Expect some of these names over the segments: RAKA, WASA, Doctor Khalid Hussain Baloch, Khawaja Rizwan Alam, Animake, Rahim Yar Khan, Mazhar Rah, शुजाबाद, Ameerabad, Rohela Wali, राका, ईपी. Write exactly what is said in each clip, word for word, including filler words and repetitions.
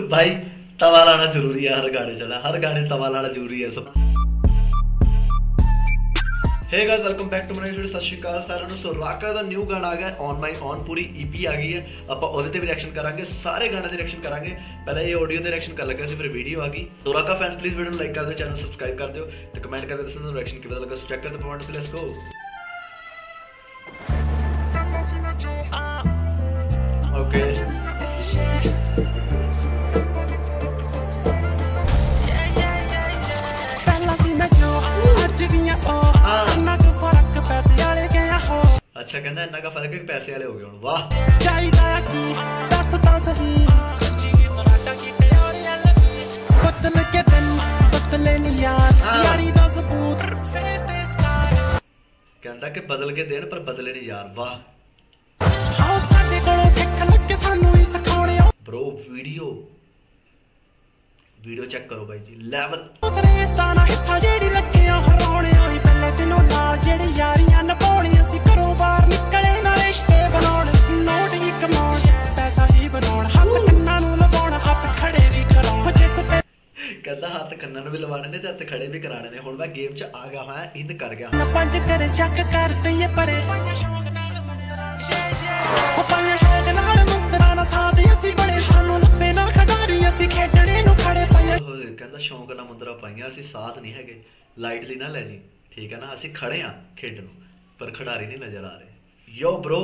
भाई तवा लाना जरूरी है हर गाने चला, हर गाने तवा लाना जरूरी है सब। Hey guys welcome back to my video. सत श्री अकाल सारे नु। सो राका दा न्यू गाना आ गया ऑन माई ऑन, पूरी ईपी आ गई है। ਆਪਾਂ ਉਹਦੇ ਤੇ ਵੀ ਰਿਐਕਸ਼ਨ ਕਰਾਂਗੇ, ਸਾਰੇ ਗਾਣੇ ਤੇ ਰਿਐਕਸ਼ਨ ਕਰਾਂਗੇ। ਪਹਿਲਾਂ ਇਹ ਆਡੀਓ ਤੇ ਰਿਐਕਸ਼ਨ ਕਰ ਲੱਗਾ ਸੀ, ਫਿਰ ਵੀਡੀਓ ਆ ਗਈ। So Raka fans please video ਨੂੰ ਲਾਈਕ ਕਰ ਦਿਓ, ਚੈਨਲ ਸਬਸਕ੍ਰਾਈਬ ਕਰ ਦਿਓ ਤੇ ਕਮੈਂਟ ਕਰਕੇ ਦੱਸੋ ਤੁਹਾਨੂੰ ਰਿਐਕਸ਼ਨ ਕਿਵੇਂ ਲੱਗਾ। ਸੋ ਚੈੱਕ ਕਰਦੇ ਪਵਾਂਡ ਤੇ ਲੈਟਸ ਗੋ। ਓਕੇ ਪਹਿਲਾਂ ਸੀ ਮੈਂ ਜੋ ਅੱਜ ਵੀ ਆ। अच्छा कहना इन्ना का फर्क है कि पैसे वाले हो गए हुण। वाह कहता कि बदल के देन पर बदले नहीं यार। वाह ब्रो वीडियो वीडियो चेक करो भाई जी। कहता हाथ कन्ना भी लवाने ने हथ खड़े भी कराने ने। हुण मैं गेम च आ गया हां, इन कर गया कहता शौक ना मुंदरा पाइया असी साथ नहीं है। लाइटली ना ले जी ठीक है ना, असी खड़े हाँ खेड पर खिडारी नहीं नजर आ रहे। यो ब्रो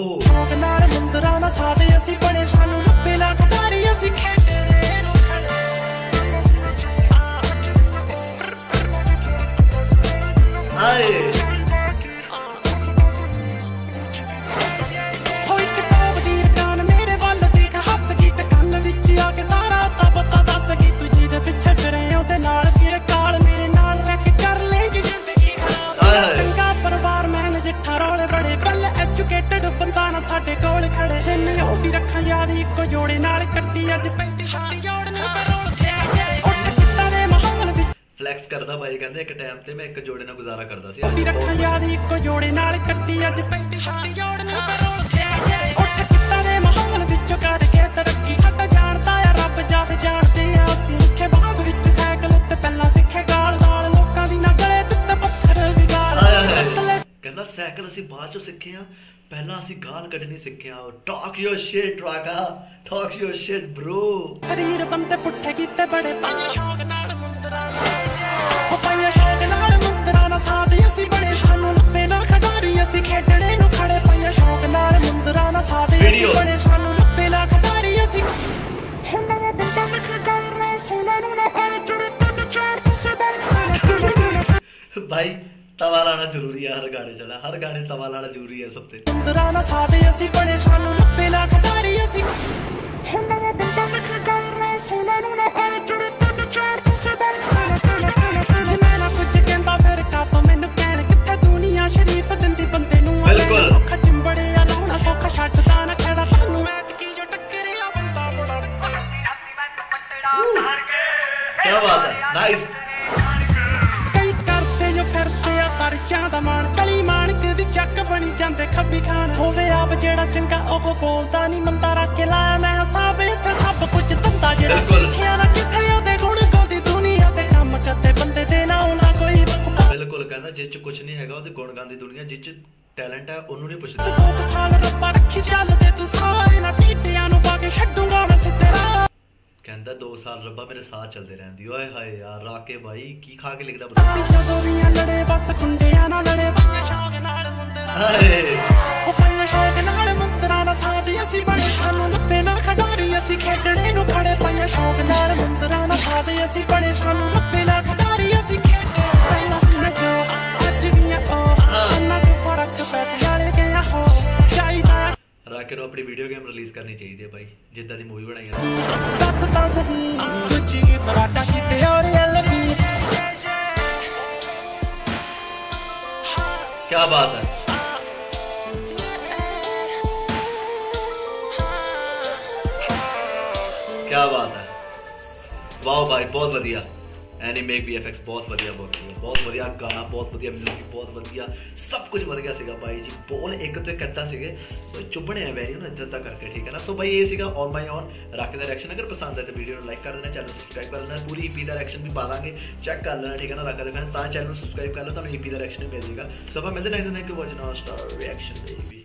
फ्लैक्स करता भाई। कहते एक टाइम से मैं एक जोड़े ना गुजारा करता साइकिल असी बाद चो सीखे हाँ, पहला असी गाल कढ़नी सीखे हाँ। Talk your shit राका, talk your shit bro. शरीर बंदे पुट्ठे कीते बड़े पाइया शौक नाल मुंदरा, ओ पाइया शौक नाल मुंदरा ना साथ असी बड़े, सानू लब्बे ना खडारी असी खेडणे नु खड़े। पाइया शौक नाल मुंदरा ना साथ असी बड़े, सानू लब्बे ना खडारी असी हुंदा ना बंदा ना खडारी सोना नु ना हाल करे तन चार से बरसा। भाई तवा लाना जरूरी है हर गाने चला, हर गाने तवा लाना जरूरी है सब ते। बिल्कुल कहना जिस कुछ नहीं है गुण गांधी दुनिया, जिस टैलेंट है ओनू नहीं पुछदा। कहता दो साल रब्बा मेरे साथ चलते रहती। ओए हाय यार राके भाई की खा के लिखदा राके नु अपनी वीडियो गेम रिलीज करनी चाहिए भाई, जिद्दां दी मूवी बनाई है। क्या बात है। क्या बात है। वाह भाई बहुत बढ़िया। एनीमेक वी एफ एक्स बहुत वधिया बोल रही है, बहुत वधिया गाना, बहुत वधिया म्यूजिक, बहुत वधिया सब कुछ वधिया सीगा भाई जी। बोल एक तो इकता से चुभने हैं वैरी ना इधर करके, ठीक है ना। सो भाई ये सीगा ऑन बाई ऑन राके का रिएक्शन। अगर पसंद आए तो वीडियो को लाइक कर देना, चैनल सब्सक्राइब कर देना, पूरी ईपी का रिएक्शन भी पा देंगे, चेक कर लेना, ठीक है ना। राका का फैन सा चैनल सब्सक्राइब कर लो, तो ईपी का रिएक्शन मिल जाएगा। सो आप मिलते हैं नेक्स्ट टाइम के वॉच नाउ स्टार रिएक्शन।